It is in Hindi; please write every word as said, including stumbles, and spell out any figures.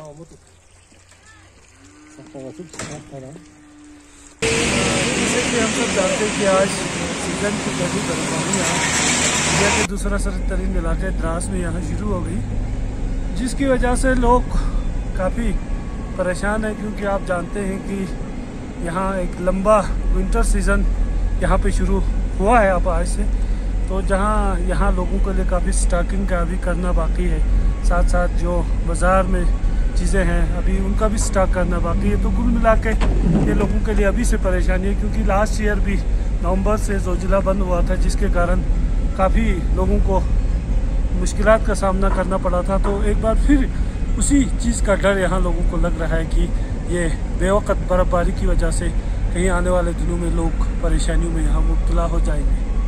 जैसे कि हम सब जानते हैं कि आज सीजन की पहली बर्फबारी यहाँ इंडिया के दूसरा सर्द तरीन इलाके द्रास में यहाँ शुरू हो गई, जिसकी वजह से लोग काफ़ी परेशान हैं, क्योंकि आप जानते हैं कि यहाँ एक लंबा विंटर सीज़न यहाँ पे शुरू हुआ है अब आज से। तो जहाँ यहाँ लोगों के लिए काफ़ी स्टॉकिंग का भी करना बाकी है, साथ साथ जो बाज़ार में चीज़ें हैं अभी उनका भी स्टॉक करना बाकी है। तो कुल मिला के ये लोगों के लिए अभी से परेशानी है, क्योंकि लास्ट ईयर भी नवंबर से जोजिला बंद हुआ था, जिसके कारण काफ़ी लोगों को मुश्किलात का सामना करना पड़ा था। तो एक बार फिर उसी चीज़ का डर यहाँ लोगों को लग रहा है कि ये बेवक़्त बर्फ़बारी की वजह से कहीं आने वाले दिनों में लोग परेशानियों में यहाँ मुब्तला हो जाएंगे।